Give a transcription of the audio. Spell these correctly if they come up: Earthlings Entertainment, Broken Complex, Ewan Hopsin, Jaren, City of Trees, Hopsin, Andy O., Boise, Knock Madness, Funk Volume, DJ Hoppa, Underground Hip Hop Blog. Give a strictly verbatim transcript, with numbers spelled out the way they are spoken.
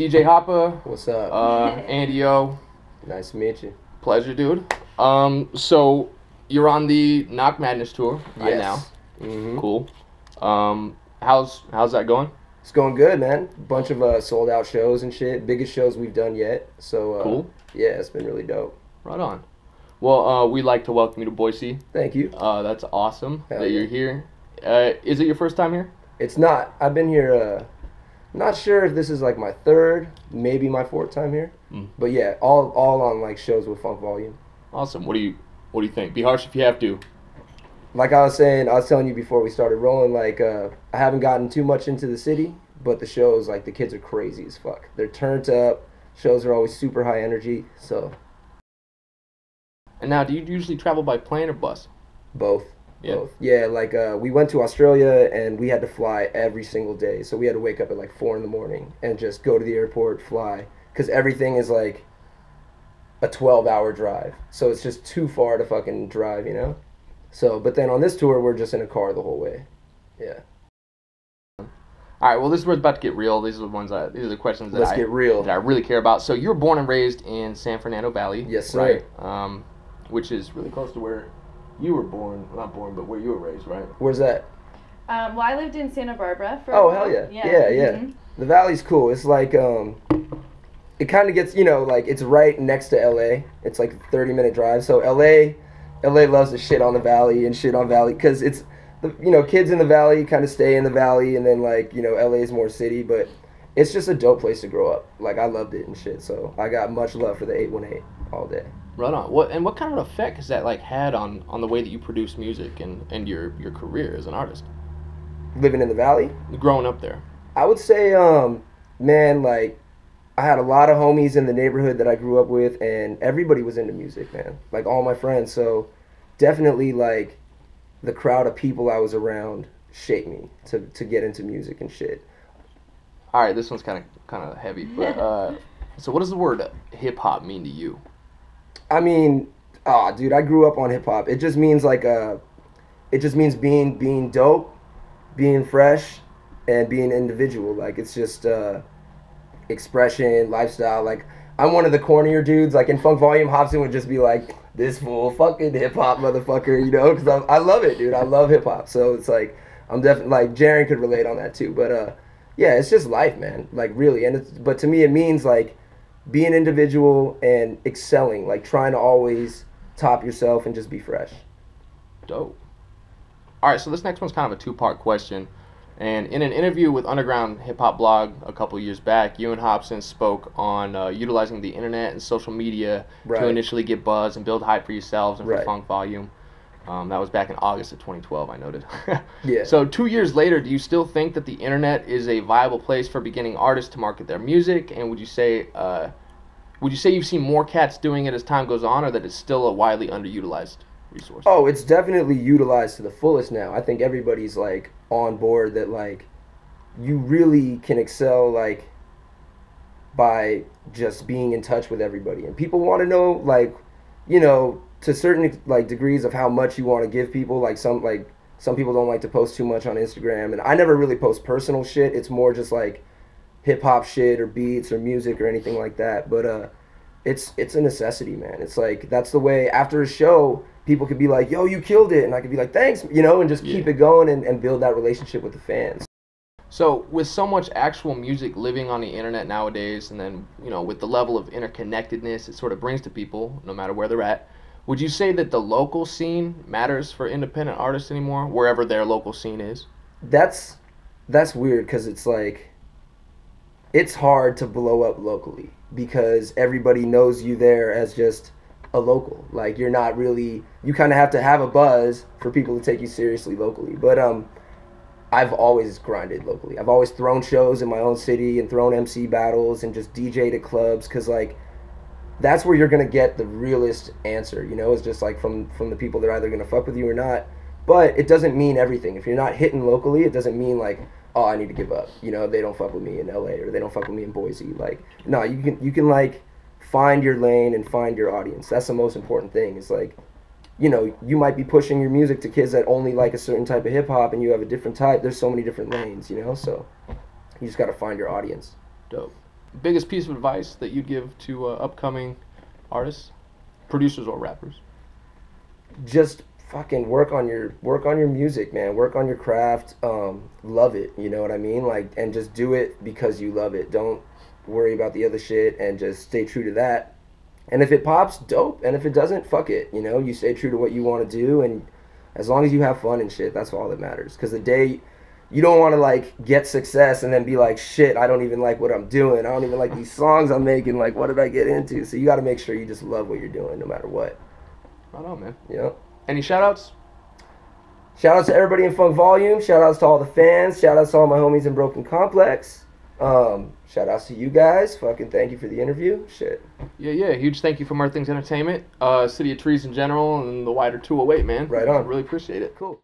D J Hoppa. What's up? Uh, Andy O. Nice to meet you. Pleasure, dude. Um, so you're on the Knock Madness tour right yes. now. Mm-hmm. Cool. Um, how's how's that going? It's going good, man. Bunch of uh, sold out shows and shit. Biggest shows we've done yet. So uh, cool. Yeah, it's been really dope. Right on. Well, uh, we'd like to welcome you to Boise. Thank you. Uh, that's awesome Hell that yeah. you're here. Uh, is it your first time here? It's not. I've been here. Uh, not sure if this is like my third, maybe my fourth time here. Mm. But yeah, all all on like shows with Funk Volume. Awesome. What do you What do you think? Be harsh if you have to. Like I was saying, I was telling you before we started rolling, like, uh, I haven't gotten too much into the city, but the shows, like, the kids are crazy as fuck. They're turned up. Shows are always super high energy, so. And now, do you usually travel by plane or bus? Both. Yeah. Both. Yeah, like, uh, we went to Australia, and we had to fly every single day, so we had to wake up at, like, four in the morning and just go to the airport, fly, because everything is, like, a twelve-hour drive, so it's just too far to fucking drive, you know? So, but then on this tour, we're just in a car the whole way. Yeah. All right, well, this is where it's about to get real. These are the ones that, these are the questions that, Let's I, get real. that I really care about. So, you were born and raised in San Fernando Valley. Yes, sir. Right? Um, which is really close to where you were born. Not born, but where you were raised, right? Where's that? Um, well, I lived in Santa Barbara for Oh, a hell yeah. Yeah, yeah. yeah. Mm-hmm. The valley's cool. It's like, um... it kind of gets, you know, like, it's right next to L A. It's like a thirty-minute drive. So, L A... L A loves to shit on the Valley and shit on Valley because it's, the, you know, kids in the Valley kind of stay in the Valley and then, like, you know, L A is more city, but it's just a dope place to grow up. Like, I loved it and shit, so I got much love for the eight one eight all day. Right on. What And what kind of effect has that, like, had on, on the way that you produce music and, and your, your career as an artist? Living in the Valley? Growing up there. I would say, um, man, like, I had a lot of homies in the neighborhood that I grew up with, and everybody was into music, man. Like, all my friends. So, definitely, like, the crowd of people I was around shaped me to, to get into music and shit. All right, this one's kind of kind of heavy. But, uh, so, what does the word hip-hop mean to you? I mean, ah, oh, dude, I grew up on hip-hop. It just means, like, uh, it just means being, being dope, being fresh, and being individual. Like, it's just... Uh, expression, lifestyle. Like, I'm one of the cornier dudes. Like, in Funk Volume, Hopsin would just be like, this fool fucking hip-hop motherfucker, you know, because I, I love it, dude. I love hip-hop. So it's like, I'm definitely, like, Jaren could relate on that too. But, uh, yeah, it's just life, man. Like, really. And it's, but to me, it means, like, being an individual and excelling. Like, trying to always top yourself and just be fresh. Dope. All right, so this next one's kind of a two-part question. And in an interview with Underground Hip Hop Blog a couple years back, Ewan Hopsin spoke on uh, utilizing the internet and social media right. to initially get buzz and build hype for yourselves and right. for Funk Volume. Um, that was back in August of twenty twelve, I noted. yeah. So two years later, do you still think that the internet is a viable place for beginning artists to market their music? And would you say, uh, would you say you've seen more cats doing it as time goes on, or that it's still a widely underutilized resource? Oh, it's definitely utilized to the fullest now. I think everybody's like on board that like you really can excel like by just being in touch with everybody, and people want to know like, you know, to certain like degrees of how much you want to give people. Like some like some people don't like to post too much on Instagram, and I never really post personal shit. It's more just like hip hop shit or beats or music or anything like that. But uh it's it's a necessity, man. It's like that's the way after a show people could be like, yo, you killed it, and I could be like, thanks, you know, and just keep yeah. it going and, and build that relationship with the fans. So with so much actual music living on the internet nowadays, and then, you know, with the level of interconnectedness it sort of brings to people, no matter where they're at, would you say that the local scene matters for independent artists anymore, wherever their local scene is? That's, that's weird, because it's like, it's hard to blow up locally, because everybody knows you there as just a local. Like, you're not really, you kind of have to have a buzz for people to take you seriously locally. But um I've always grinded locally. I've always thrown shows in my own city and thrown M C battles and just D J'd at clubs, because like that's where you're gonna get the realest answer, you know. It's just like from from the people that are either gonna fuck with you or not. But it doesn't mean everything. If you're not hitting locally, it doesn't mean like, oh, I need to give up, you know, they don't fuck with me in L A or they don't fuck with me in Boise. Like, no, you can you can like find your lane and find your audience. That's the most important thing. It's like, you know, you might be pushing your music to kids that only like a certain type of hip hop, and you have a different type. There's so many different lanes, you know, so you just got to find your audience. Dope. biggest piece of advice that you'd give to uh, upcoming artists, producers, or rappers? Just fucking work on your work on your music, man. Work on your craft. Um, love it. You know what I mean? Like, and just do it because you love it. Don't worry about the other shit, and just stay true to that. And if it pops, dope. And if it doesn't, fuck it. You know, you stay true to what you want to do, and as long as you have fun and shit, that's all that matters. Because the day, you don't want to, like, get success and then be like, shit, I don't even like what I'm doing. I don't even like these songs I'm making. Like, what did I get into? So you got to make sure you just love what you're doing no matter what. Right on, man. You know? Any shout-outs? Shout-outs to everybody in Funk Volume. Shout-outs to all the fans. Shout-outs to all my homies in Broken Complex. Um, shout-outs to you guys. Fucking thank you for the interview. Shit. Yeah, yeah. Huge thank you from Earthlings Entertainment, uh, City of Trees in general, and the wider two oh eight, man. Right on. I really appreciate it. Cool.